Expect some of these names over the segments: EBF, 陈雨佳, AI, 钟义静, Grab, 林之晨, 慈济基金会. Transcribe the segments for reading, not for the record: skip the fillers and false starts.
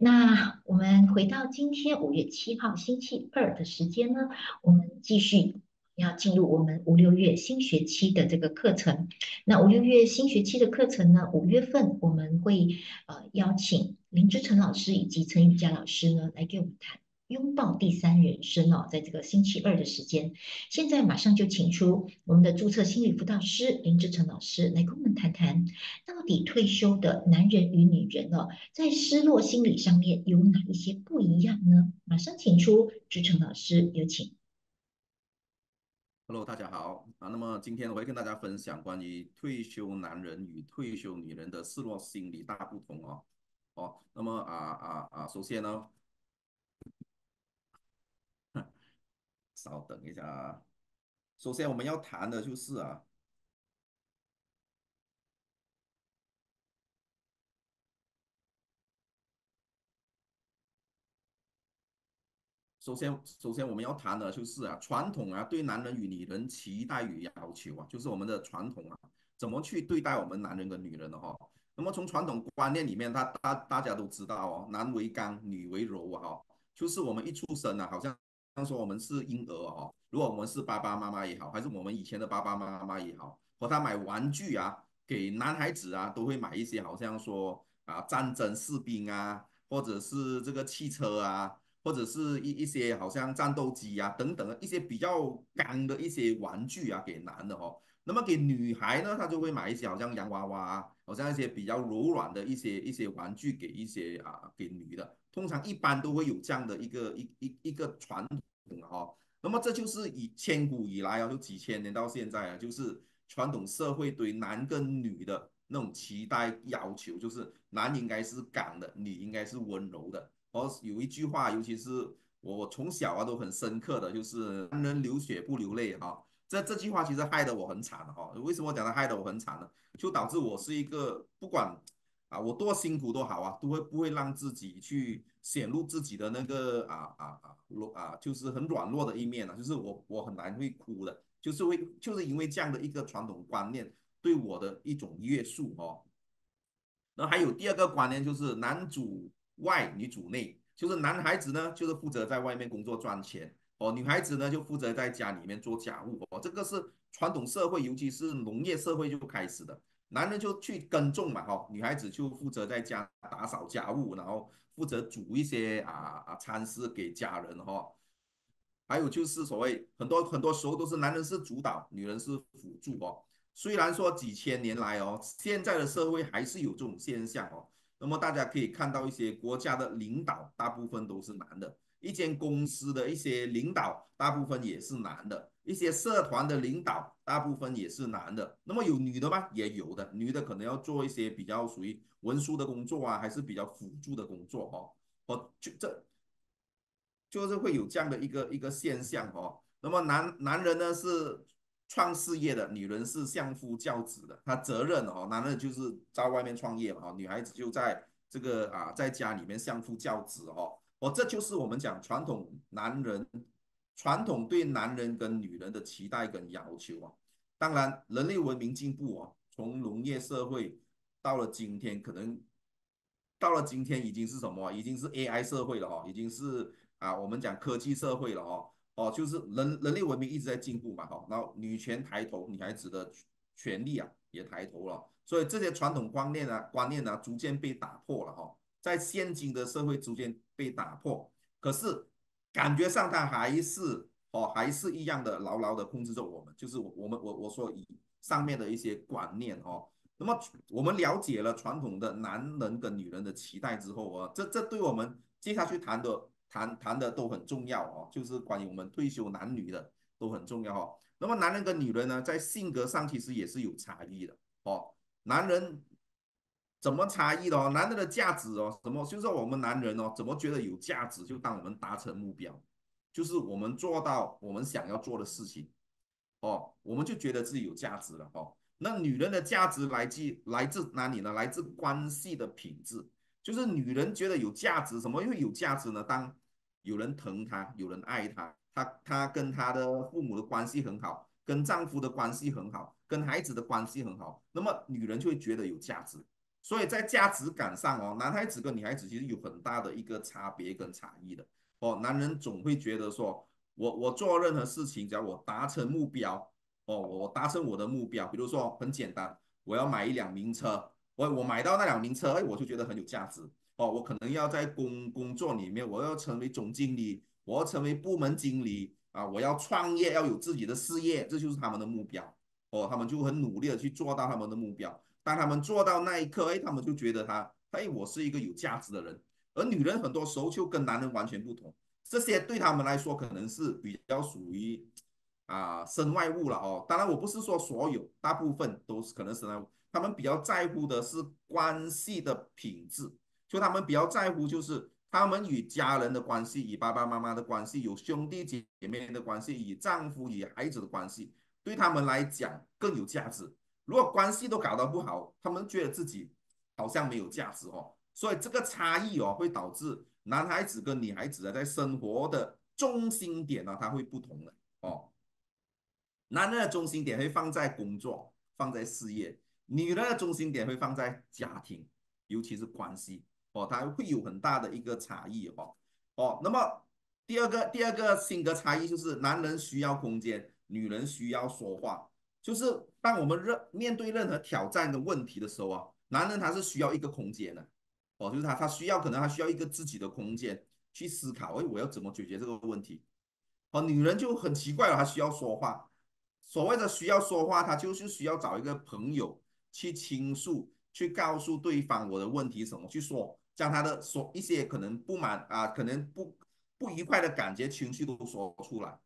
那我们回到今天5月7号星期二的时间呢，我们继续要进入我们5、6月新学期的这个课程。那5、6月新学期的课程呢，5月份我们会邀请林之晨老师以及陈雨佳老师呢来给我们谈拥抱第三人生哦，在这个星期二的时间，现在马上就请出我们的注册心理辅导师林之晨老师来跟我们谈谈，到底退休的男人与女人哦，在失落心理上面有哪一些不一样呢？马上请出之晨老师，有请。Hello， 大家好啊，那么今天我会跟大家分享关于退休男人与退休女人的失落心理大不同哦。那么首先呢。稍等一下啊，首先我们要谈的就是啊，首先我们要谈的就是啊，传统啊对男人与女人期待与要求啊，就是我们的传统啊，怎么去对待我们男人跟女人的哈。那么从传统观念里面，大家都知道哦，男为刚，女为柔啊，就是我们一出生啊，好像。说我们是婴儿哦，如果我们是爸爸妈妈也好，还是我们以前的爸爸妈妈也好，和他买玩具啊，给男孩子啊都会买一些好像说啊战争士兵啊，或者是这个汽车啊，或者是一些好像战斗机啊等等一些比较刚的一些玩具啊给男的哦。那么给女孩呢，她就会买一些好像洋娃娃啊，好像一些比较柔软的一些玩具给一些啊给女的。通常一般都会有这样的一个传统哦，那么这就是以千古以来啊，就几千年到现在啊，就是传统社会对男跟女的那种期待要求，就是男应该是刚的，女应该是温柔的。然后有一句话，尤其是我从小啊都很深刻的，就是男人流血不流泪哈。这句话其实害得我很惨哈。为什么讲它害得我很惨呢？就导致我是一个不管。啊，我多辛苦都好啊，都会不会让自己去显露自己的那个就是很软弱的一面啊，就是我很难会哭的，就是因为这样的一个传统观念对我的一种约束哦。那还有第二个观念就是男主外女主内，就是男孩子呢就是负责在外面工作赚钱哦，女孩子呢就负责在家里面做家务哦，这个是传统社会，尤其是农业社会就开始的。男人就去耕种嘛，哈，女孩子就负责在家打扫家务，然后负责煮一些餐食给家人，哈。还有就是所谓很多时候都是男人是主导，女人是辅助哦。虽然说几千年来哦，现在的社会还是有这种现象哦。那么大家可以看到一些国家的领导大部分都是男的，一间公司的一些领导大部分也是男的。一些社团的领导大部分也是男的，那么有女的吗？也有的，女的可能要做一些比较属于文书的工作啊，还是比较辅助的工作哦。就是会有这样的一个现象哦。那么男人呢是创事业的，女人是相夫教子的，他责任哦，男人就是在外面创业嘛，女孩子就在这个在家里面相夫教子哦。这就是我们讲传统男人。传统对男人跟女人的期待跟要求啊，当然人类文明进步啊，从农业社会到了今天，可能到了今天已经是什么？已经是 AI 社会了哦，已经是我们讲科技社会了哦。就是人类文明一直在进步嘛，然后女权抬头，女孩子的权利啊也抬头了，所以这些传统观念啊逐渐被打破了哦，在现今的社会逐渐被打破，可是。感觉上他还是一样的牢牢的控制着我们，就是我说以上面的一些观念哦。那么我们了解了传统的男人跟女人的期待之后啊，这对我们接下去谈的都很重要哦，就是关于我们退休男女的都很重要哦。那么男人跟女人呢，在性格上其实也是有差异的哦。男人怎么差异的哦？男人的价值哦，怎么就是我们男人哦，怎么觉得有价值？就当我们达成目标，就是我们做到我们想要做的事情哦，我们就觉得自己有价值了哦。那女人的价值来自哪里呢？来自关系的品质，就是女人觉得有价值什么？因为有价值呢，当有人疼她，有人爱她，她跟她的父母的关系很好，跟丈夫的关系很好，跟孩子的关系很好，那么女人就会觉得有价值。所以在价值感上哦，男孩子跟女孩子其实有很大的一个差别跟差异的哦。男人总会觉得说，我做任何事情，只要我达成目标哦，我达成我的目标，比如说很简单，我要买一辆名车，我买到那辆名车，哎，我就觉得很有价值哦。我可能要在工作里面，我要成为总经理，我要成为部门经理啊，我要创业，要有自己的事业，这就是他们的目标哦。他们就很努力的去做到他们的目标。 当他们做到那一刻，哎，他们就觉得我是一个有价值的人。而女人很多时候就跟男人完全不同，这些对他们来说可能是比较属于身外物了哦。当然，我不是说所有，大部分都是可能身外物。他们比较在乎的是关系的品质，就他们比较在乎就是他们与家人的关系、与爸爸妈妈的关系、有兄弟姐妹的关系、与丈夫、与孩子的关系，对他们来讲更有价值。 如果关系都搞得不好，他们觉得自己好像没有价值哦，所以这个差异哦，会导致男孩子跟女孩子在生活的中心点呢，它会不同的哦。男人的中心点会放在工作，放在事业；女人的中心点会放在家庭，尤其是关系哦，它会有很大的一个差异哦。那么第二个性格差异就是男人需要空间，女人需要说话。 就是当我们面对任何挑战跟问题的时候啊，男人他是需要一个空间的哦，就是他可能需要一个自己的空间去思考，哎，我要怎么解决这个问题？哦，女人就很奇怪了，她需要说话。所谓的需要说话，她就是需要找一个朋友去倾诉，去告诉对方我的问题什么去说，将她的一些可能不满可能不愉快的感觉、情绪都说出来。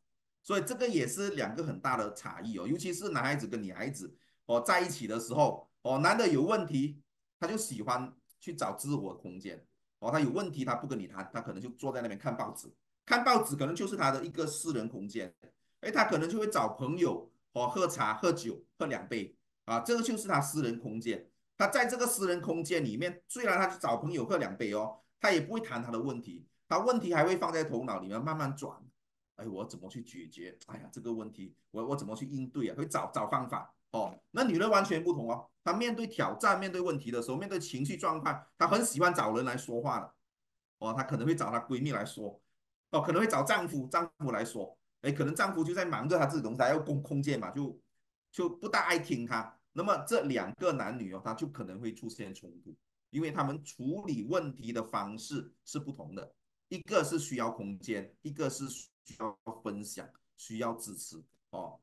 所以这个也是两个很大的差异哦，尤其是男孩子跟女孩子哦在一起的时候哦，男的有问题他就喜欢去找自我空间哦，他有问题他不跟你谈，他可能就坐在那边看报纸，看报纸可能就是他的一个私人空间，哎，他可能就会找朋友哦喝茶、喝酒、喝2杯啊，这个就是他私人空间。他在这个私人空间里面，虽然他去找朋友喝2杯哦，他也不会谈他的问题，他问题还会放在头脑里面慢慢转。 哎，我怎么去解决？哎呀，这个问题我怎么去应对啊？会找方法哦。那女人完全不同哦，她面对挑战、面对问题的时候，面对情绪状况，她很喜欢找人来说话的哦。她可能会找她闺蜜来说，哦，可能会找丈夫来说。哎，可能丈夫就在忙着他自己东西，他要空间嘛，就不大爱听他。那么这两个男女哦，他就可能会出现冲突，因为他们处理问题的方式是不同的。 一个是需要空间，一个是需要分享、需要支持哦。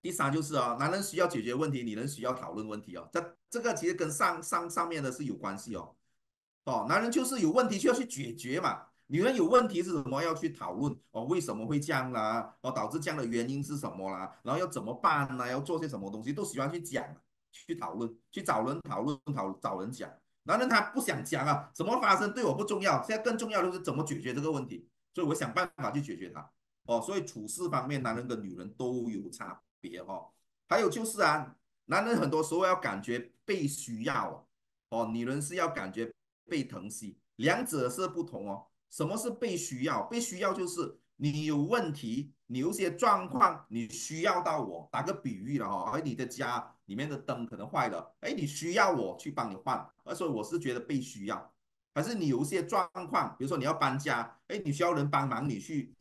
第三就是男人需要解决问题，女人需要讨论问题哦。这个其实跟上面的是有关系哦。哦，男人就是有问题需要去解决嘛，女人有问题是什么要去讨论哦，为什么会这样啦？哦，导致这样的原因是什么啦？然后要怎么办呢？要做些什么东西都喜欢去讲、去讨论、去找人讨论、找人讲。 男人他不想讲啊，怎么发生对我不重要，现在更重要的是怎么解决这个问题，所以我想办法去解决它。哦，所以处事方面，男人跟女人都有差别哦。还有就是男人很多时候要感觉被需要哦，女人是要感觉被疼惜，两者是不同哦。什么是被需要？被需要就是你有问题，你有些状况，你需要到我。打个比喻了哦，而你的家。 里面的灯可能坏了，哎，你需要我去帮你换，所以我是觉得被需要。还是你有一些状况，比如说你要搬家，哎，你需要人帮忙你去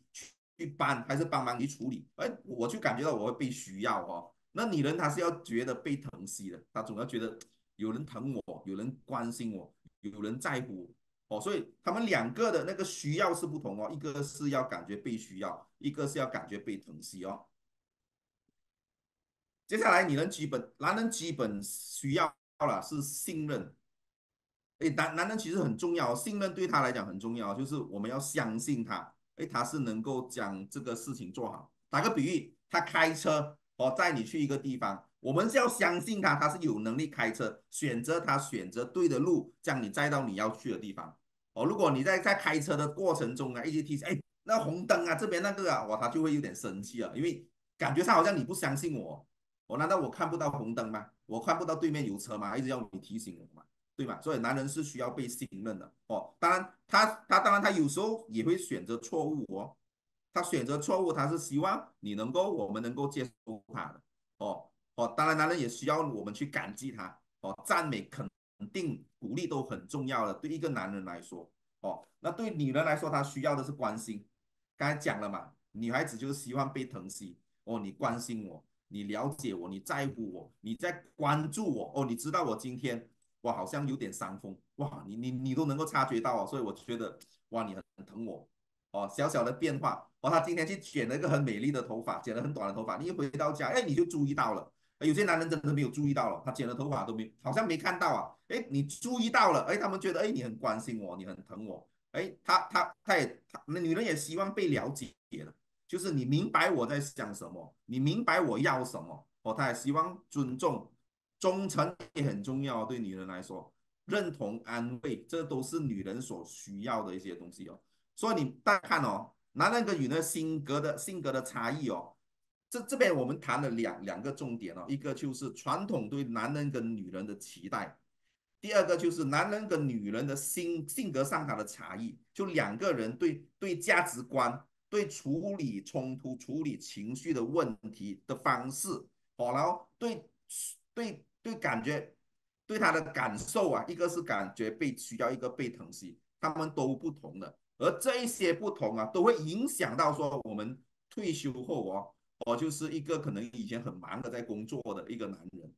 搬，还是帮忙你处理，哎，我就感觉到我会被需要哦。那女人她是要觉得被疼惜的，她总要觉得有人疼我，有人关心我，有人在乎我哦。所以他们两个的那个需要是不同哦，一个是要感觉被需要，一个是要感觉被疼惜哦。 接下来，男人基本需要了是信任。哎，男人其实很重要，信任对他来讲很重要，就是我们要相信他，哎，他是能够将这个事情做好。打个比喻，他开车哦，载你去一个地方，我们是要相信他，他是有能力开车，选择对的路，将你载到你要去的地方。哦，如果你在开车的过程中一直提醒，哎，那红灯这边哇，他就会有点生气了，因为感觉上好像你不相信我。 难道我看不到红灯吗？我看不到对面有车吗？一直要你提醒我嘛，对吧？所以男人是需要被信任的哦。当然，他有时候也会选择错误哦。他选择错误，他是希望我们能够接受他的哦。当然，男人也需要我们去感激他哦，赞美肯定、鼓励都很重要的，对一个男人来说，哦，那对女人来说，她需要的是关心。刚才讲了嘛，女孩子就是希望被疼惜，哦，你关心我，你了解我，你在乎我，你在关注我，哦，你知道我今天哇好像有点伤风，哇，你都能够察觉到啊，所以我觉得哇你很疼我，哦，小小的变化，哦，她今天去剪了一个很美丽的头发，剪了很短的头发，你一回到家，哎，你就注意到了。有些男人真的没有注意到了，他剪了头发都没，好像没看到啊。哎，你注意到了，哎，他们觉得哎你很关心我，你很疼我，哎，那女人也希望被了解的，就是你明白我在想什么，你明白我要什么，哦，她也希望尊重，忠诚也很重要，对女人来说，认同、安慰，这都是女人所需要的一些东西哦。所以你大家看哦，男人跟女人性格的差异哦。这边我们谈了两个重点哦，一个就是传统对男人跟女人的期待，第二个就是男人跟女人的性格上他的差异，就两个人对价值观、对处理冲突、处理情绪的问题的方式，哦，然后对感觉、对他的感受啊，一个是感觉被需要，一个被疼惜，他们都不同的，而这一些不同啊，都会影响到说我们退休后哦。哦，就是一个可能以前很忙的在工作的一个男人，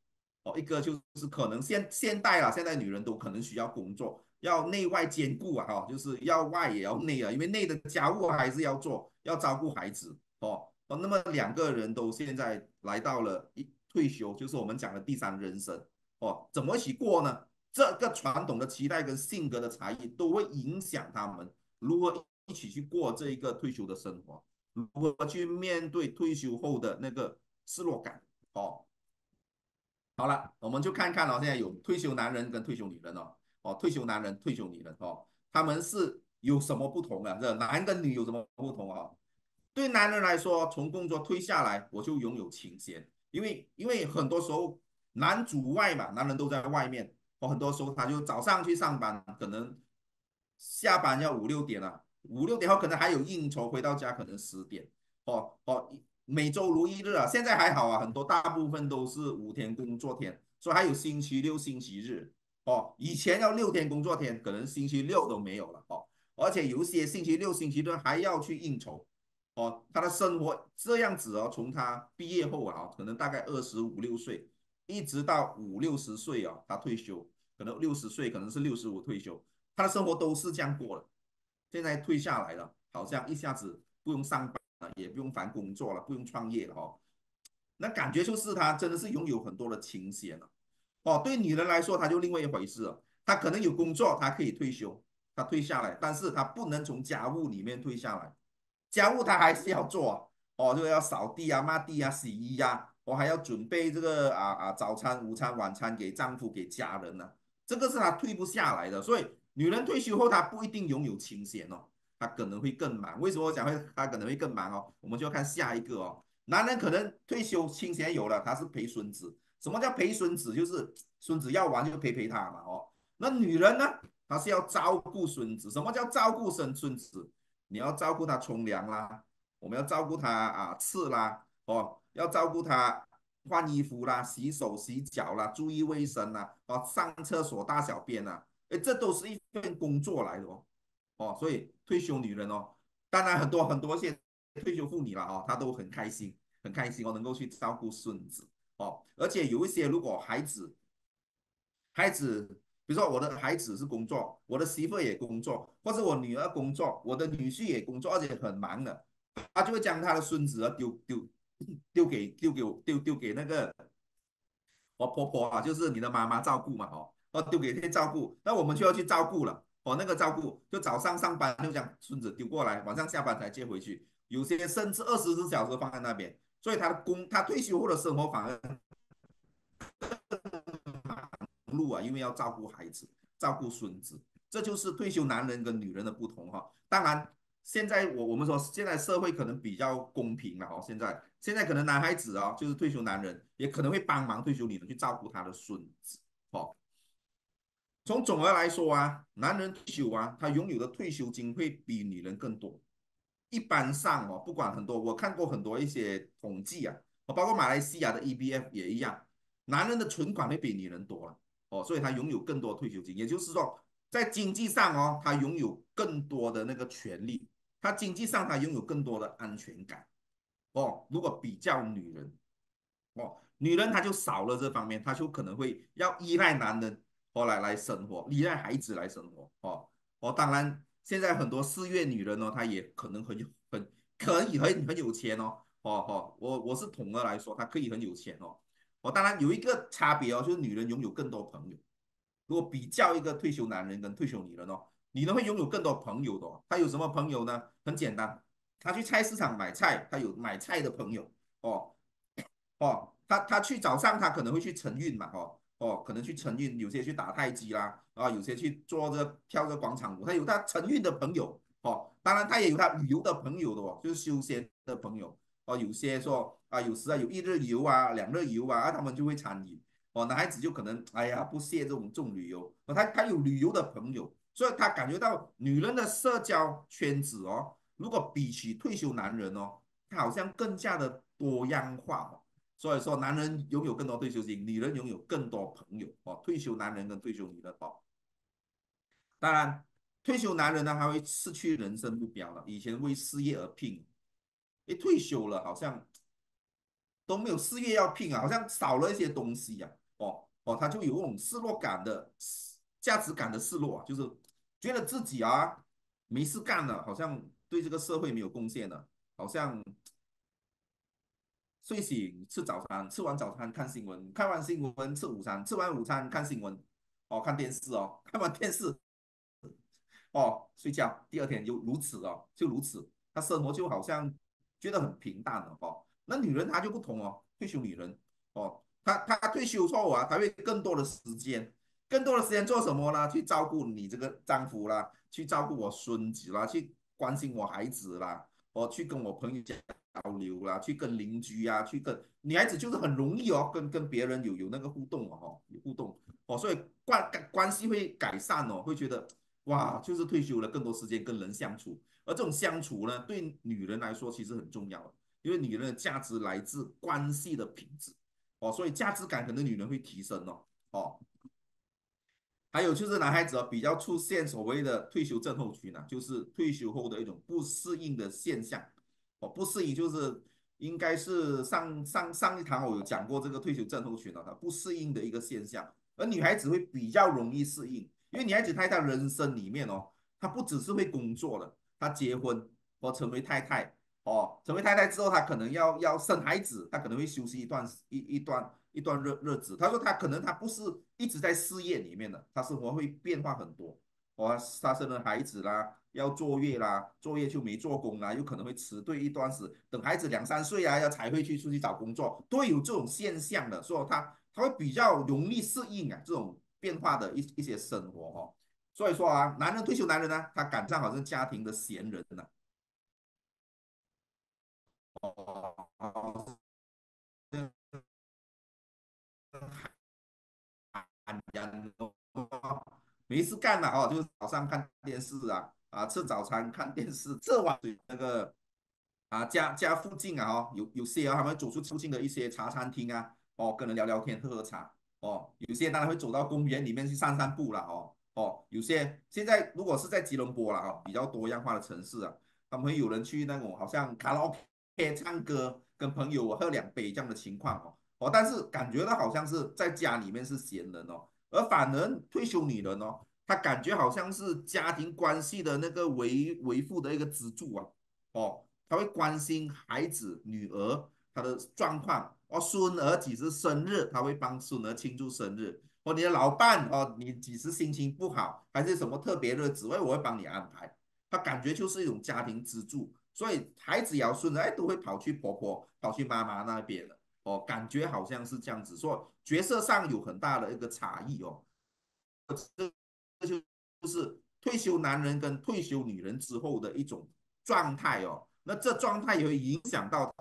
哦，一个就是可能现代啊，现代女人都可能需要工作，要内外兼顾啊，哦，就是要外也要内啊，因为内的家务还是要做，要照顾孩子，哦，那么两个人都现在来到了退休，就是我们讲的第三人生，哦，怎么一起过呢？这个传统的期待跟性格的差异都会影响他们如何一起去过这一个退休的生活。如何去面对退休后的那个失落感？哦，好了，我们就看看哦，现在有退休男人跟退休女人哦，哦，退休男人、退休女人哦，他们是有什么不同啊？这男跟女有什么不同啊？对男人来说，从工作退下来，我就拥有清闲，因为很多时候男主外嘛，男人都在外面，哦，很多时候他就早上去上班，可能下班要5、6点了。5、6点后可能还有应酬，回到家可能10点，哦，每周如一日啊，现在还好啊，很多大部分都是5天工作天，所以还有星期6、星期日哦。以前要6天工作天，可能星期六都没有了哦。而且有些星期六、星期日还要去应酬哦。他的生活这样子哦，从他毕业后啊，可能大概25、26岁，一直到50、60岁啊，他退休，可能60岁，可能是65退休，他的生活都是这样过了。现在退下来了，好像一下子不用上班了，也不用烦工作了，不用创业了哦。那感觉就是他真的是拥有很多的清闲了哦。对女人来说，他就另外一回事了。他可能有工作，他可以退休，他退下来，但是他不能从家务里面退下来，家务他还是要做哦，就要扫地啊、抹地啊、洗衣啊，我还要准备这个早餐、午餐、晚餐给丈夫、给家人呢。这个是他退不下来的，所以。女人退休后，她不一定拥有清闲哦，她可能会更忙。为什么我讲她可能会更忙哦？我们就要看下一个哦。男人可能退休清闲有了，他是陪孙子。什么叫陪孙子？就是孙子要玩就陪他嘛哦。那女人呢？她是要照顾孙子。什么叫照顾孙子？你要照顾他冲凉啦，我们要照顾他吃啦哦，要照顾他换衣服啦、洗手洗脚啦、注意卫生啦、哦上厕所大小便啦。这都是一份工作来的哦，所以退休女人哦，当然很多现在退休妇女了哦，她都很开心哦，能够去照顾孙子哦，而且有一些如果孩子，比如说我的孩子是工作，我的媳妇也工作，或者我女儿工作，我的女婿也工作，而且很忙的，她就会将她的孙子丢给那个我婆婆啊，就是你的妈妈照顾嘛哦。哦，丢给他照顾，那我们就要去照顾了。哦，那个照顾就早上上班就将孙子丢过来，晚上下班才接回去。有些甚至24小时放在那边，所以他退休后的生活反而更忙碌啊，因为要照顾孩子、照顾孙子，这就是退休男人跟女人的不同哈。当然，现在我们说现在社会可能比较公平了哦，现在可能男孩子啊，就是退休男人也可能会帮忙退休女人去照顾他的孙子哦。从总而来说啊，男人退休啊，他拥有的退休金会比女人更多。一般上哦，不管很多，我看过很多一些统计啊，包括马来西亚的 EBF 也一样，男人的存款会比女人多了。哦，所以他拥有更多退休金，也就是说在经济上哦，他拥有更多的那个权利，他经济上他拥有更多的安全感哦。如果比较女人哦，女人她就少了这方面，她就可能会要依赖男人哦来生活，依赖孩子来生活哦。哦，当然现在很多四月女人哦，她也可能可以很有钱哦。我是统的来说，她可以很有钱哦。哦，当然有一个差别哦，就是女人拥有更多朋友。如果比较一个退休男人跟退休女人哦，女人会拥有更多朋友的哦。她有什么朋友呢？很简单，她去菜市场买菜，她有买菜的朋友哦。哦，她去早上她可能会去晨运嘛哦哦，可能去晨运，有些去打太极啦，啊，有些去做跳着广场舞，她有她晨运的朋友哦。当然她也有她旅游的朋友的哦，就是休闲的朋友哦。有些说啊，有时啊有一日游啊、两日游啊，他们就会参与。哦，男孩子就可能哎呀不屑这种旅游，哦，他有旅游的朋友，所以他感觉到女人的社交圈子哦，如果比起退休男人哦，他好像更加的多样化哦。所以说，男人拥有更多退休金，女人拥有更多朋友哦。退休男人跟退休女人哦，当然退休男人呢，他会失去人生目标了，以前为事业而拼，一退休了好像都没有事业要拼啊，好像少了一些东西啊。哦哦，他就有那种失落感的价值感的失落啊，就是觉得自己啊没事干了，好像对这个社会没有贡献了，好像睡醒吃早餐，吃完早餐看新闻，看完新闻吃午餐，吃完午餐看新闻，哦看电视哦，看完电视哦睡觉，第二天就如此哦，就如此，他生活就好像觉得很平淡了哦。那女人她就不同哦，退休女人哦。他退休后啊，他会更多的时间做什么呢？去照顾你这个丈夫啦，去照顾我孙子啦，去关心我孩子啦，哦，去跟我朋友交流啦，去跟邻居啊，去跟女孩子就是很容易哦，跟别人有那个互动哦，有互动哦，所以关系会改善哦，会觉得哇，就是退休了，更多时间跟人相处，而这种相处呢，对女人来说其实很重要的，因为女人的价值来自关系的品质。哦，所以价值感可能女人会提升哦。哦，还有就是男孩子哦，比较出现所谓的退休症候群呢，就是退休后的一种不适应的现象。哦，不适应就是应该是上一堂我有讲过这个退休症候群了，它不适应的一个现象。而女孩子会比较容易适应，因为女孩子她在人生里面哦，她不只是会工作了，她结婚或成为太太。哦，成为太太之后，她可能要生孩子，她可能会休息一段日子。她说她可能她不是一直在事业里面的，她生活会变化很多。哦，她生了孩子啦，要坐月啦，坐月就没做工啦，有可能会辞退一段时，等孩子2、3岁啊，要才会出去找工作，都会有这种现象的。所以她会比较容易适应啊这种变化的一些生活哦。所以说啊，退休男人呢，他赶上好像家庭的闲人呐。哦，没事干了哦，就是早上看电视啊，啊吃早餐看电视，这晚那个啊家附近啊哦，有些啊他们走出附近的一些茶餐厅啊，哦跟人聊聊天喝喝茶哦，有些当然会走到公园里面去散散步了哦哦，有些现在如果是在吉隆坡了哦，比较多样化的城市啊，他们会有人去那种好像卡拉 OK 唱歌，跟朋友喝2杯这样的情况哦。哦，但是感觉到好像是在家里面是闲人哦，而反而退休女人哦，她感觉好像是家庭关系的那个维护的一个支柱啊。哦，她会关心孩子、女儿她的状况哦，孙儿几时生日，她会帮孙儿庆祝生日。哦，你的老伴哦，你几时心情不好，还是什么特别日子，我会帮你安排。她感觉就是一种家庭支柱，所以孩子要孙子哎都会跑去婆婆、跑去妈妈那边了。哦，感觉好像是这样子，说角色上有很大的一个差异哦。这就是退休男人跟退休女人之后的一种状态哦。那这状态也会影响到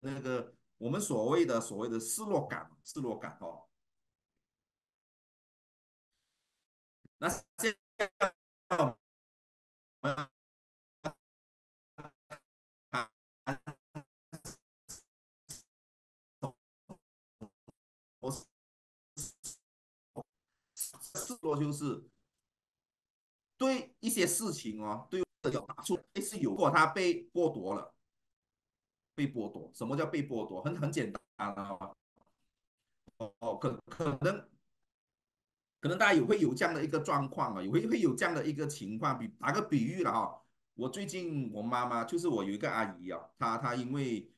那个我们所谓的失落感哦。那现在做就是对一些事情哦，对有打出来是有过，他被剥夺了，被剥夺。什么叫被剥夺？很简单啊，哦，可能大家也会有这样的一个状况啊，也会有这样的一个情况。打个比喻了哈，我最近我妈妈就是我有一个阿姨啊，她因为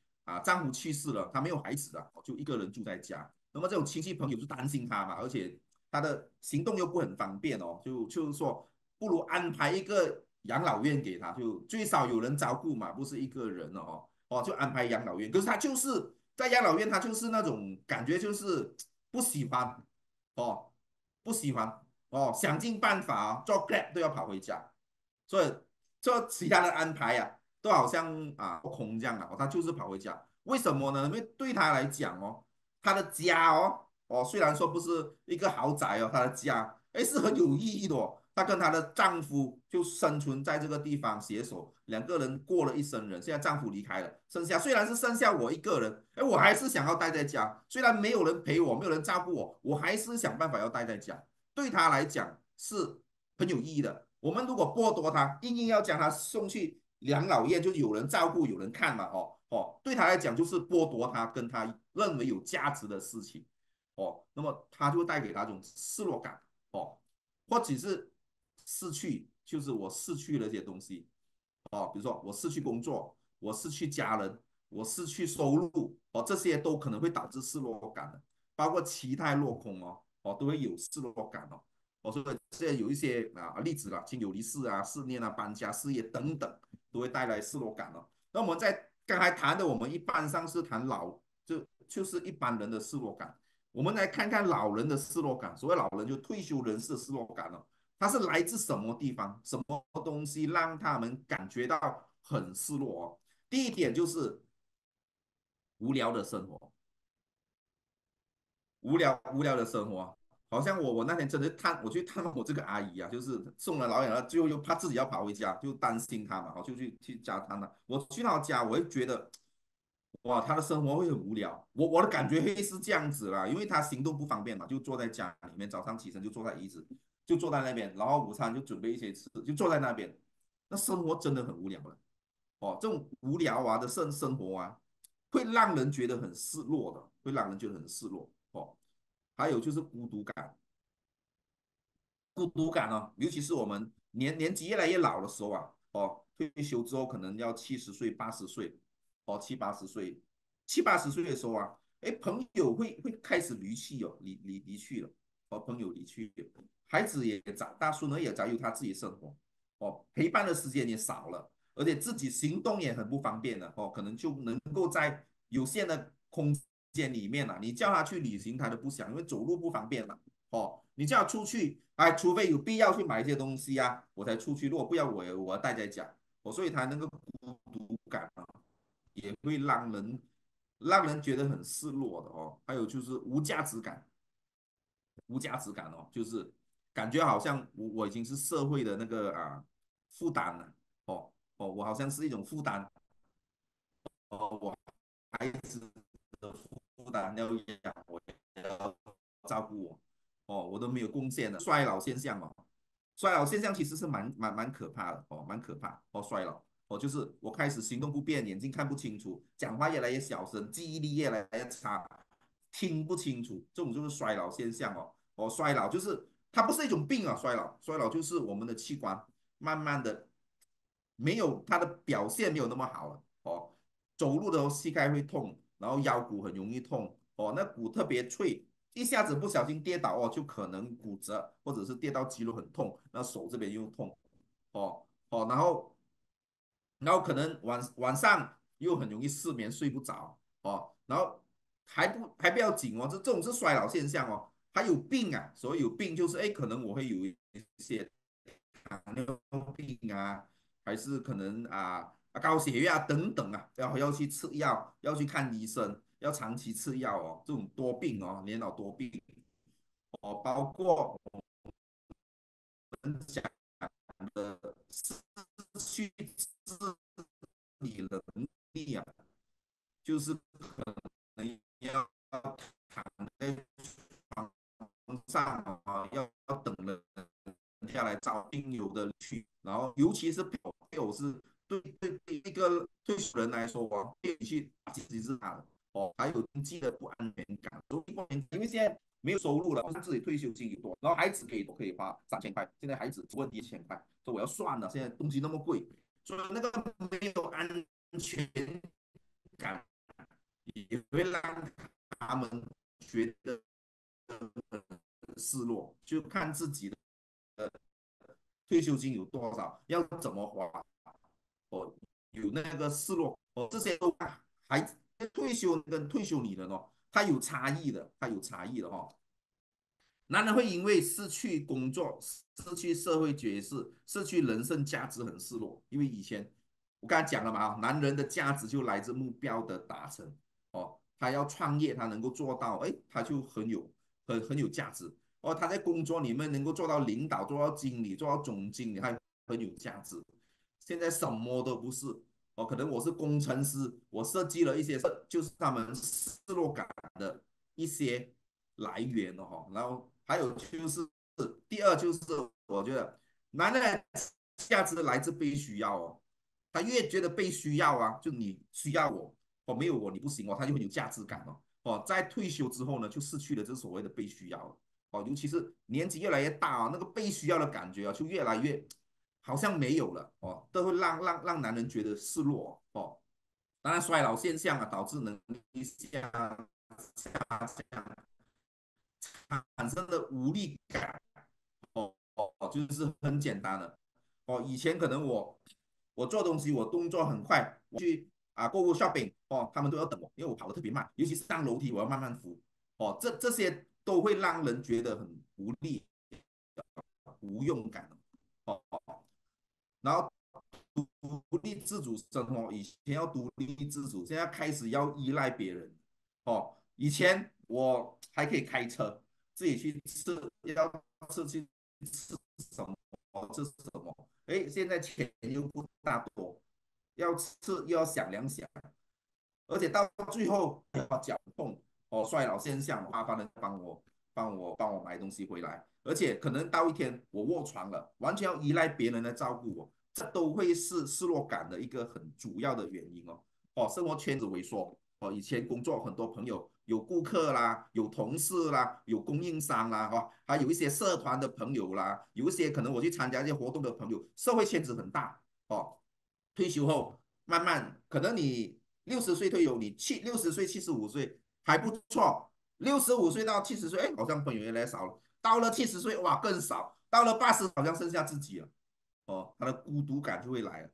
丈夫去世了，她没有孩子的，就一个人住在家。那么这种亲戚朋友就担心她嘛，而且她的行动又不很方便哦，就是说不如安排一个养老院给她，就最少有人照顾嘛，不是一个人哦，就安排养老院。可是她就是在养老院，她就是那种感觉就是不喜欢哦。不喜欢哦，想尽办法啊，做 Grab 都要跑回家，所以做其他的安排呀、都好像空降了，他就是跑回家。为什么呢？因为对他来讲哦，他的家哦虽然说不是一个豪宅哦，他的家是很有意义的哦。她跟她的丈夫就生存在这个地方，携手两个人过了一生人。现在丈夫离开了，虽然是剩下我一个人，我还是想要待在家。虽然没有人陪我，没有人照顾我，我还是想办法要待在家。对她来讲是很有意义的。我们如果剥夺她，硬要将她送去养老院，就有人照顾，有人看嘛，对她来讲就是剥夺她跟她认为有价值的事情哦。那么她就带给她这种失落感哦，或者是。失去就是我失去了这些东西哦，比如说我失去工作，我失去家人，我失去收入哦，这些都可能会导致失落感的，包括期待落空哦，都会有失落感哦，所以这有一些例子啦，亲友离世啊、思念啊、搬家、事业等等，都会带来失落感哦。那我们在刚才谈的，我们一般上是谈就是一般人的失落感，我们来看看老人的失落感。所谓老人就退休人士的失落感哦。它是来自什么地方？什么东西让他们感觉到很失落哦？第一点就是无聊的生活，无聊的生活。好像我那天真的我去探望我这个阿姨啊，就是送了老人了，最后又怕自己要跑回家，就担心她嘛，就去家探了。我去到家，我会觉得哇，她的生活会很无聊。我的感觉会是这样子啦，因为她行动不方便嘛，就坐在家里面，早上起身就坐在椅子。就坐在那边，然后午餐就准备一些吃，就坐在那边，那生活真的很无聊了。这种无聊的生活会让人觉得很失落的，会让人觉得很失落。还有就是孤独感哦，尤其是我们年纪越来越老的时候退休之后可能要70岁、80岁，七八十岁的时候朋友会开始离去哦，离去了，朋友离去了。孩子也长大，孙儿也早有他自己生活陪伴的时间也少了，而且自己行动也很不方便了可能就能够在有限的空间里面你叫他去旅行他都不想，因为走路不方便了你叫他出去除非有必要去买一些东西我才出去，如果不要我要待在家所以他那个孤独感也会让人觉得很失落的还有就是无价值感就是。感觉好像我已经是社会的那个负担了我好像是一种负担我孩子的负担要养我要照顾我我都没有贡献的衰老现象衰老现象其实是蛮可怕的蛮可怕衰老就是我开始行动不便，眼睛看不清楚，讲话越来越小声，记忆力越来越差，听不清楚，这种就是衰老现象衰老就是。它不是一种病衰老就是我们的器官慢慢的没有它的表现没有那么好了走路的时候膝盖会痛，然后腰骨很容易痛那骨特别脆，一下子不小心跌倒就可能骨折，或者是跌到肌肉很痛，那手这边又痛然后可能晚上又很容易失眠睡不着然后还不要紧这种是衰老现象还有病所以有病就是可能我会有一些糖尿病还是可能高血压等等要去吃药，要去看医生，要长期吃药这种多病年老多病包括我们讲的失去自理能力就是可能要躺在上要等了应有的去，然后尤其是配偶是对一个对手人来说，哇，被你去打击其实是大的哦，还有经济的不安全感，因为现在没有收入了，自己退休金有多，然后孩子可以花3000块，现在孩子只问1000块，所以我要算了，现在东西那么贵，所以那个没有安全感也会让他们觉得失落，就看自己的退休金有多少，要怎么花，哦，有那个失落，哦，这些都还退休跟退休年人哦，它有差异的哦。男人会因为失去工作、失去社会角色、失去人生价值很失落，因为以前我刚才讲了嘛，男人的价值就来自目标的达成哦，他要创业，他能够做到，哎，他就很有价值哦。他在工作里面能够做到领导，做到经理，做到总经理，还很有价值。现在什么都不是哦，可能我是工程师，我设计了一些，就是他们失落感的一些来源哦。然后还有就是第二，就是我觉得男人的价值来自被需要哦，他越觉得被需要啊，就你需要我哦，没有我你不行哦，他就很有价值感哦。哦，在退休之后呢，就失去了这所谓的被需要了哦，尤其是年纪越来越大啊，那个被需要的感觉啊，就越来越好像没有了哦，都会让男人觉得失落哦。当然，衰老现象啊，导致能力下降，产生的无力感哦，就是很简单的哦。以前可能我做东西，我动作很快，我去。购物 shopping 哦，他们都要等我，因为我跑得特别慢，尤其是上楼梯我要慢慢扶哦，这些都会让人觉得很无力、无用感哦。然后独立自主生活，以前要独立自主，现在开始要依赖别人哦。以前我还可以开车，自己去吃，要吃去吃什么，吃什么，哎，现在钱又不大多。要吃又要想两想，而且到最后脚痛哦，衰老现象，麻烦人帮我买东西回来，而且可能到一天我卧床了，完全要依赖别人来照顾我，这都会是失落感的一个很主要的原因哦。哦，生活圈子萎缩哦，以前工作很多朋友，有顾客啦，有同事啦，有供应商啦，哦，还有一些社团的朋友啦，有一些可能我去参加一些活动的朋友，社会圈子很大哦。退休后，慢慢可能你60岁退休，你60岁、75岁还不错，65岁到70岁，哎，好像朋友越来越少了。到了70岁，哇，更少。到了80，好像剩下自己了。哦，他的孤独感就会来了。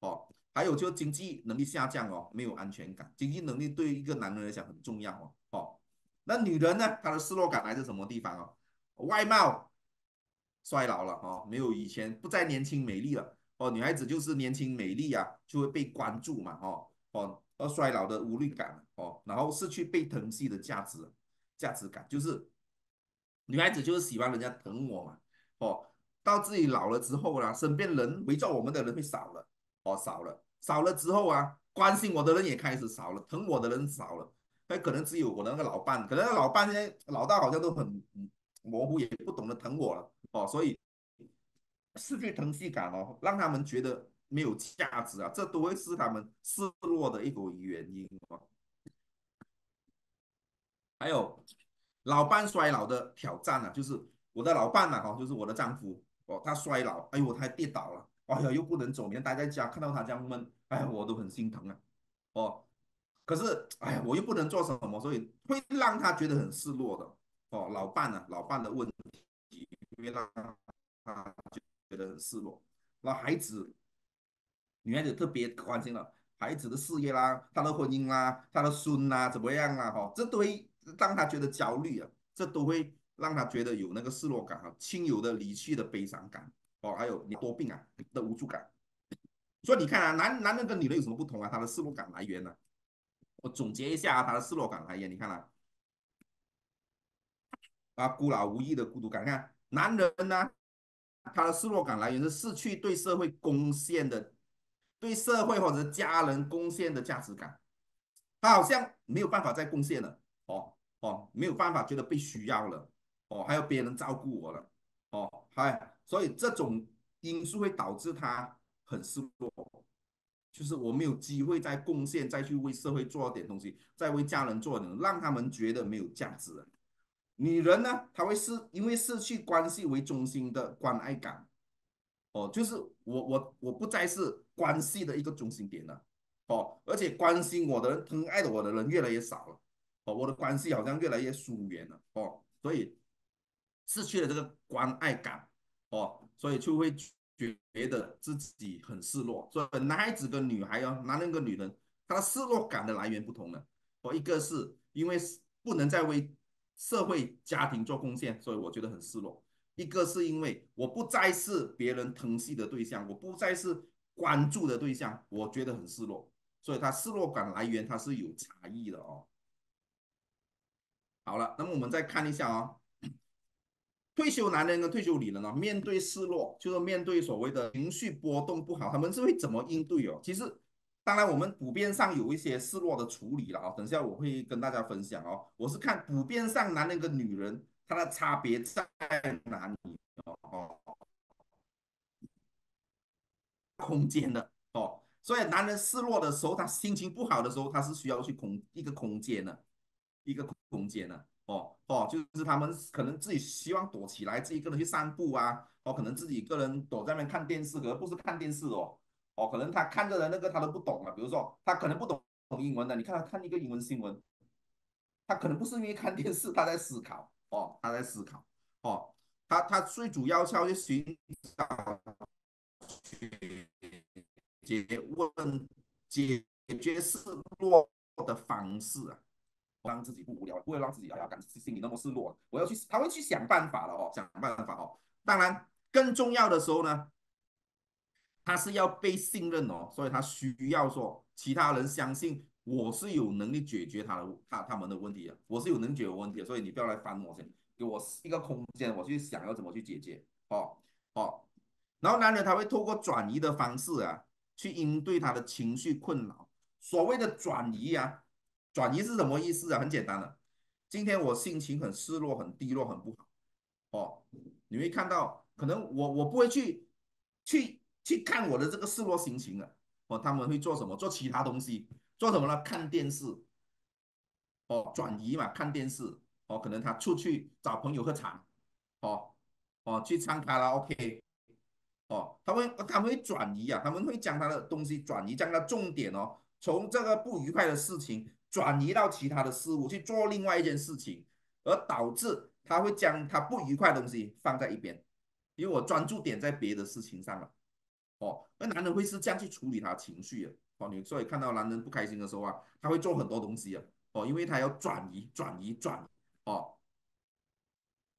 哦，还有就经济能力下降哦，没有安全感。经济能力对一个男人来讲很重要哦。哦，那女人呢？她的失落感来自什么地方哦？外貌衰老了哦，没有以前，不再年轻美丽了。哦，女孩子就是年轻美丽啊，就会被关注嘛，而衰老的无力感哦，然后失去被疼惜的价值感，就是女孩子就是喜欢人家疼我嘛，哦，到自己老了之后啦，身边人围着我们的人会少了，哦，少了之后啊，关心我的人也开始少了，疼我的人少了，那可能只有我的那个老伴，可能老伴现在老到好像都很模糊，也不懂得疼我了，哦，所以。失去疼惜感哦，让他们觉得没有价值啊，这都会是他们失落的一个原因哦。还有老伴衰老的挑战啊，就是我的老伴啊，哦，就是我的丈夫哦，他衰老，哎呦，他跌倒了，哎呀，又不能走，你看待在家看到他这样闷，哎呀，我都很心疼啊，哦，可是哎呀，我又不能做什么，所以会让他觉得很失落的哦。老伴啊，老伴的问题会让他觉得很失落，那孩子，女孩子特别关心了孩子的事业啦，她的婚姻啦，她的孙啦，怎么样啦，哦，这都会让她觉得焦虑啊，这都会让她觉得有那个失落感啊，亲友的离去的悲伤感哦，还有你多病啊的无助感。所以你看啊，男人跟女人有什么不同啊？他的失落感来源呢，啊？我总结一下啊，他的失落感来源，你看啊，孤老无依的孤独感，看男人呢，啊。他的失落感来源是失去对社会贡献的，对社会或者家人贡献的价值感，他好像没有办法再贡献了哦，没有办法觉得被需要了哦，还有别人照顾我了哦，所以这种因素会导致他很失落，就是我没有机会再贡献，再去为社会做点东西，再为家人做点东西，让他们觉得没有价值了。女人呢，她会是因为失去关系为中心的关爱感，哦，就是我不再是关系的一个中心点了，哦，而且关心我的人、疼爱我的人越来越少了，哦，我的关系好像越来越疏远了，哦，所以失去了这个关爱感，哦，所以就会觉得自己很失落。所以男孩子跟女孩哦，男人跟女人，他的失落感的来源不同了。哦，一个是因为不能再为社会、家庭做贡献，所以我觉得很失落；一个是因为我不再是别人疼惜的对象，我不再是关注的对象，我觉得很失落。所以他失落感来源它是有差异的哦。好了，那么我们再看一下哦。退休男人跟退休女人呢，面对失落，就是面对所谓的情绪波动不好，他们是会怎么应对哦？其实，当然我们普遍上有一些失落的处理了啊、哦，等一下我会跟大家分享哦。我是看普遍上男人跟女人他的差别在哪里哦，空间的哦，所以男人失落的时候，他心情不好的时候，他是需要去一个空间的。哦，就是他们可能自己希望躲起来，自己一个人去散步啊，哦，可能自己一个人躲在那边看电视，可能不是看电视哦，哦，可能他看的那个他都不懂了，比如说他可能不懂英文的，你看他看一个英文新闻，他可能不是因为看电视，他在思考，哦，他在思考，哦，他最主要是要去寻找解决失落的方式啊。让自己不无聊，不会让自己感觉心里那么失落。我要去，他会去想办法了哦，想办法哦。当然，更重要的时候呢，他是要被信任哦，所以他需要说其他人相信我是有能力解决他们的问题的，我是有能力解决问题的，所以你不要来烦我先，给我一个空间，我去想要怎么去解决哦哦。然后男人他会透过转移的方式啊，去应对他的情绪困扰。所谓的转移啊。转移是什么意思啊？很简单的，今天我心情很失落、很低落、很不好哦。你会看到，可能我不会去看我的这个失落心情了哦。他们会做什么？做其他东西，做什么呢？看电视哦，转移嘛，看电视哦。可能他出去找朋友喝茶哦，去唱卡拉 OK 哦。他们会转移啊，他们会将他的东西转移，将他重点哦，从这个不愉快的事情。转移到其他的事物去做另外一件事情，而导致他会将他不愉快的东西放在一边，因为我专注点在别的事情上了。哦，那男人会是这样去处理他情绪的。哦，你所以看到男人不开心的时候啊，他会做很多东西啊。哦，因为他要转移。哦，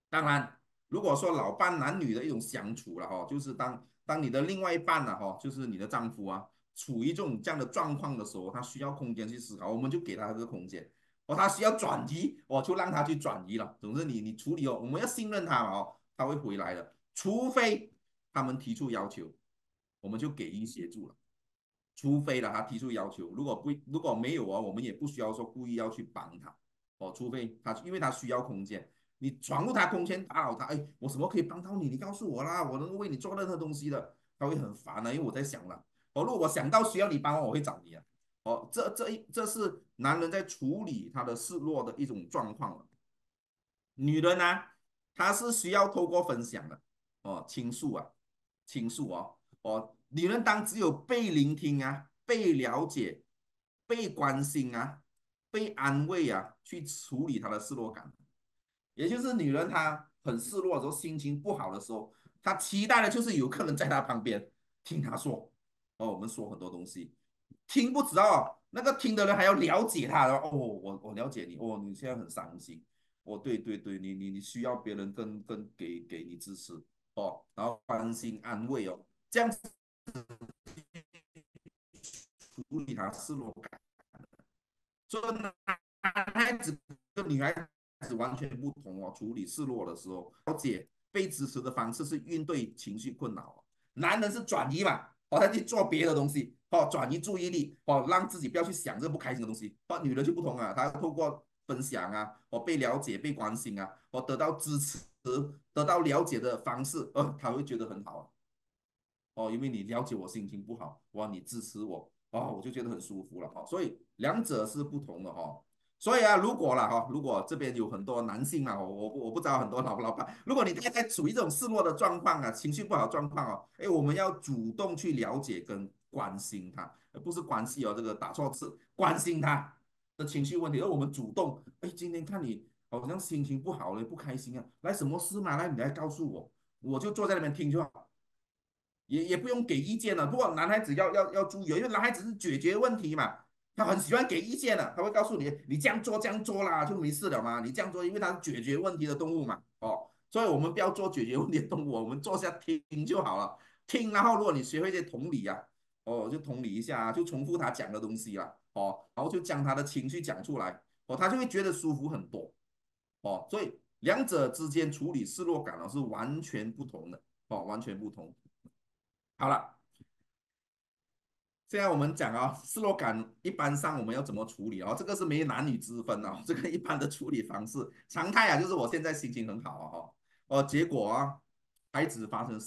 当然，如果说老伴男女的一种相处了哦，就是当你的另外一半呢、啊、哦，就是你的丈夫啊。处于这样的状况的时候，他需要空间去思考，我们就给他这个空间。哦，他需要转移，我就让他去转移了。总之你处理哦，我们要信任他哦，他会回来的。除非他们提出要求，我们就给予协助了。除非了他提出要求，如果没有啊，我们也不需要说故意要去帮他。哦，除非他因为他需要空间，你闯入他空间打扰他，哎，我什么可以帮到你？你告诉我啦，我能够为你做任何东西的。他会很烦啊，因为我在想了。哦，如果我想到需要你帮我，我会找你啊。哦，这是男人在处理他的失落的一种状况了。女人呢、啊，她是需要透过分享的，哦，倾诉哦，哦，女人当只有被聆听啊、被了解、被关心啊、被安慰啊，去处理她的失落感。也就是女人她很失落的时候，心情不好的时候，她期待的就是有客人在她旁边听她说。哦，我们说很多东西，听不知道那个听的人还要了解他的哦，我了解你哦，你现在很伤心哦，对，你需要别人跟给你支持哦，然后关心安慰哦，这样子处理他失落感。所以男孩子跟女孩子完全不同哦，处理失落的时候，了解被支持的方式是应对情绪困扰、哦，男人是转移嘛。哦，他去做别的东西，哦，转移注意力，哦，让自己不要去想这不开心的东西。哦，女人就不同啊，她透过分享啊，哦，被了解、被关心啊，哦，得到支持、得到了解的方式，她会觉得很好、啊。哦，因为你了解我心情不好，哇，你支持我，哦，我就觉得很舒服了，哦，所以两者是不同的，哦。所以啊，如果这边有很多男性啊，我不知道很多老板，如果你现在处于这种失落的状况啊，情绪不好的状况哦，哎，我们要主动去了解跟关心他，不是关系哦，这个打错字，关心他的情绪问题，而我们主动，哎，今天看你好像心情不好了，不开心啊，来，什么事嘛？来，你来告诉我，我就坐在那边听就好，也不用给意见了。不过男孩子要注意，因为男孩子是解决问题嘛，他很喜欢给意见的，他会告诉你，你这样做啦，就没事了嘛。你这样做，因为他是解决问题的动物嘛，哦，所以我们不要做解决问题的动物，我们坐下听就好了，听。然后如果你学会一些同理啊，哦，就同理一下，就重复他讲的东西啦，哦，然后就将他的情绪讲出来，哦，他就会觉得舒服很多。哦，所以两者之间处理失落感呢，是完全不同的哦，完全不同。好了，现在我们讲啊，失落感一般上我们要怎么处理啊？这个是没男女之分啊，这个一般的处理方式，常态啊，就是我现在心情很好啊，哦，结果啊，孩子发生一些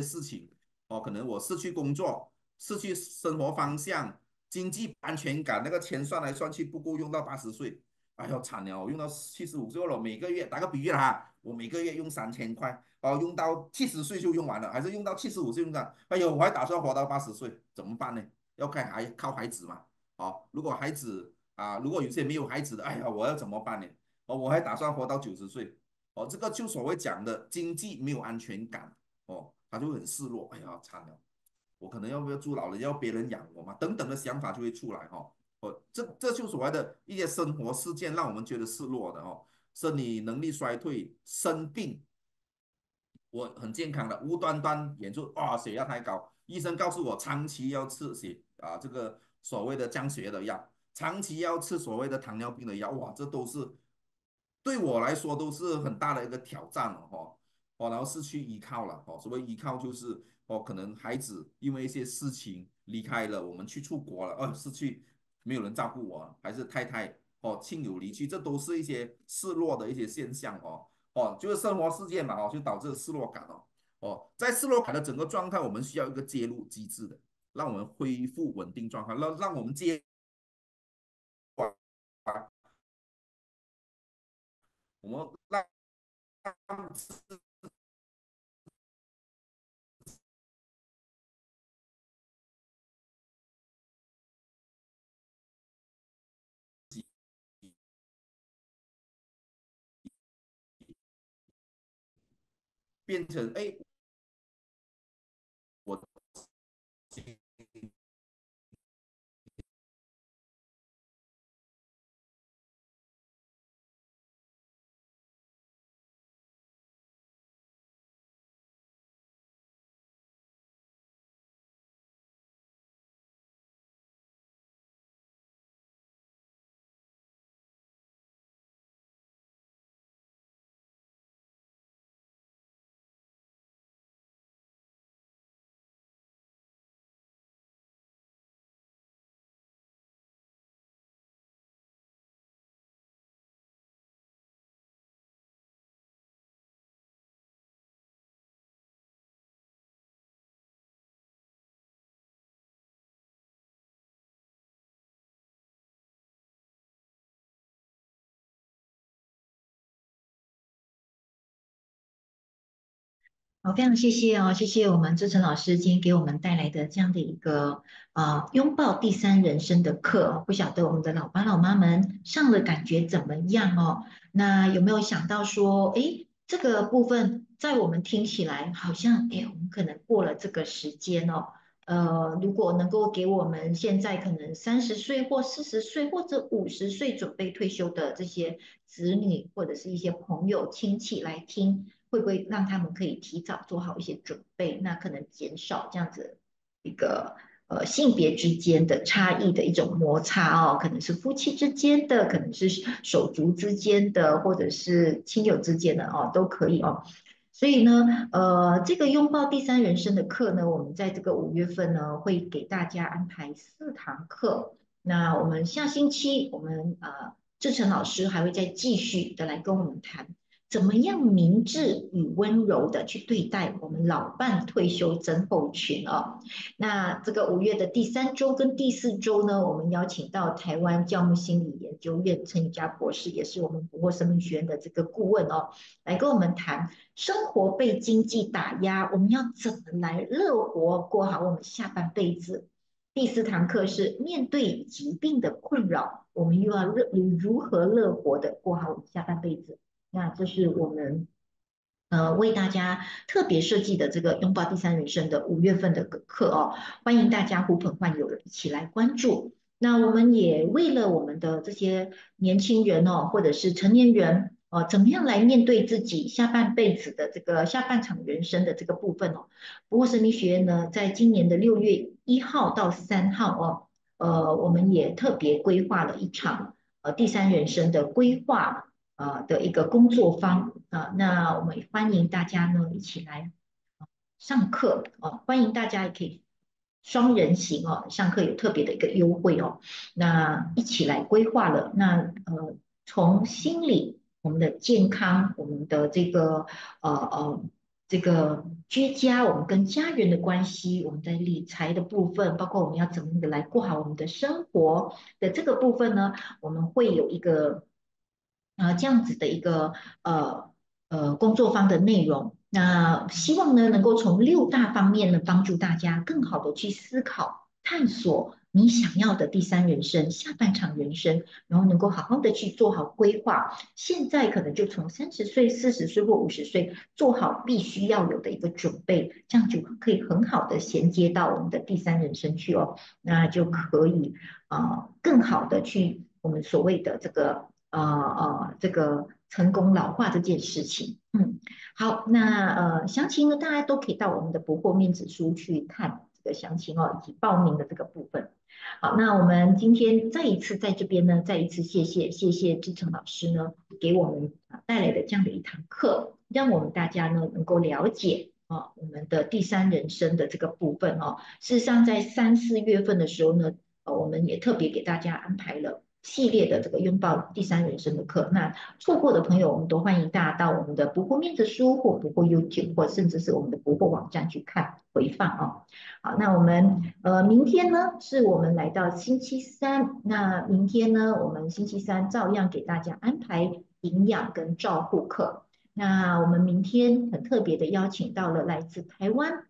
事情哦，可能我失去工作，失去生活方向，经济安全感，那个钱算来算去不够用到80岁。哎呦，惨了！我用到75岁了，每个月打个比喻啦，我每个月用3000块，哦，用到70岁就用完了，还是用到75岁用完？哎呦，我还打算活到80岁，怎么办呢？要靠孩子嘛，哦，如果孩子啊，如果有些没有孩子的，哎呀，我要怎么办呢？哦，我还打算活到90岁，哦，这个就所谓讲的经济没有安全感，哦，他就很失落，哎呀，惨了，我可能要住老人，要别人养我嘛，等等的想法就会出来哈。哦，这就所谓的一些生活事件让我们觉得失落的哦，生理能力衰退、生病，我很健康的，无端端演出啊，血压太高，医生告诉我长期要吃这个所谓的降血的药，长期要吃所谓的糖尿病的药，哇，这都是对我来说都是很大的一个挑战了哦，哦，然后失去依靠了哦，所谓依靠就是哦，可能孩子因为一些事情离开了，我们去出国了，哦，失去。没有人照顾我，还是太太哦，亲友离去，这都是一些失落的一些现象哦，哦，就是生活事件嘛哦，就导致失落感哦，哦，在失落感的整个状态，我们需要一个介入机制的，让我们恢复稳定状态，让我们接，我们让变成哎，我好，非常谢谢哦，谢谢我们周成老师今天给我们带来的这样的一个拥抱第三人生的课，不晓得我们的老爸老妈们上了感觉怎么样哦？那有没有想到说，哎，这个部分在我们听起来好像，哎，我们可能过了这个时间哦，如果能够给我们现在可能30岁或40岁或者50岁准备退休的这些子女或者是一些朋友亲戚来听。会不会让他们可以提早做好一些准备？那可能减少这样子一个性别之间的差异的一种摩擦哦，可能是夫妻之间的，可能是手足之间的，或者是亲友之间的哦，都可以哦。所以呢，这个拥抱第三人生的课呢，我们在这个5月份呢会给大家安排4堂课。那我们下星期我们志成老师还会再继续的来跟我们谈。怎么样明智与温柔的去对待我们老伴退休症候群哦。那这个5月的第3周跟第4周呢，我们邀请到台湾教牧心理研究院陈雨佳博士，也是我们福祸生命学院的这个顾问哦，来跟我们谈生活被经济打压，我们要怎么来乐活过好我们下半辈子。第4堂课是面对疾病的困扰，我们又要如何乐活的过好我们下半辈子。那这是我们为大家特别设计的这个拥抱第三人生的5月份的课哦，欢迎大家呼朋唤友一起来关注。那我们也为了我们的这些年轻人哦，或者是成年人哦，怎么样来面对自己下半辈子的这个下半场人生的这个部分哦，福祸生命学院呢，在今年的6月1号到3号哦，我们也特别规划了一场第三人生的规划。的一个工作坊啊，那我们欢迎大家呢一起来上课哦，欢迎大家也可以双人行哦，上课有特别的一个优惠哦，那一起来规划了。那从心理、我们的健康、我们的这个这个居家，我们跟家人的关系，我们在理财的部分，包括我们要怎么来过好我们的生活的这个部分呢，我们会有一个。这样子的一个工作坊的内容，那希望呢能够从6大方面呢帮助大家更好的去思考、探索你想要的第三人生、下半场人生，然后能够好好的去做好规划。现在可能就从30岁、40岁或50岁做好必须要有的一个准备，这样就可以很好的衔接到我们的第三人生去哦，那就可以更好的去我们所谓的这个。这个成功老化这件事情，好，那详情呢，大家都可以到我们的福祸面子书去看这个详情哦，以及报名的这个部分。好，那我们今天再一次在这边呢，再一次谢谢志诚老师呢，给我们带来的这样的一堂课，让我们大家呢能够了解。我们的第三人生的这个部分哦，事实上在3、4月份的时候呢，我们也特别给大家安排了。系列的这个拥抱第三人生的课，那错过的朋友，我们都欢迎大家到我们的福祸面子书或福祸 YouTube 或甚至是我们的福祸网站去看回放哦。好，那我们明天呢是我们来到星期3，那明天呢我们星期3照样给大家安排营养跟照护课。那我们明天很特别的邀请到了来自台湾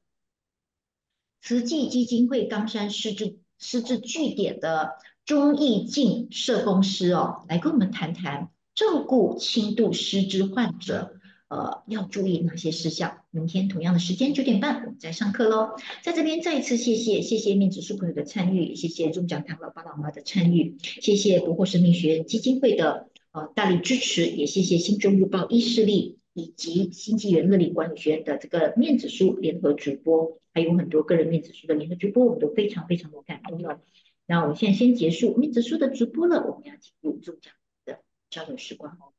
慈济基金会冈山失智据点的。钟义静社工师哦，来跟我们谈谈照顾轻度失智患者，要注意哪些事项。明天同样的时间9点半，我们再上课喽。在这边再一次谢谢面子书朋友的参与，谢谢中讲堂老爸老妈的参与，谢谢福祸生命学院基金会的大力支持，也谢谢新中日报医事力以及新纪元乐理管理学院的这个面子书联合直播，还有很多个人面子书的联合直播，我们都非常的感动了。那我现在先结束面子书的直播了，我们要进入中奖的交流时光哦。